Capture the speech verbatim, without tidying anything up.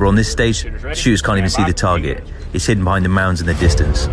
We're on this stage, shooters can't even see the target. It's hidden behind the mounds in the distance.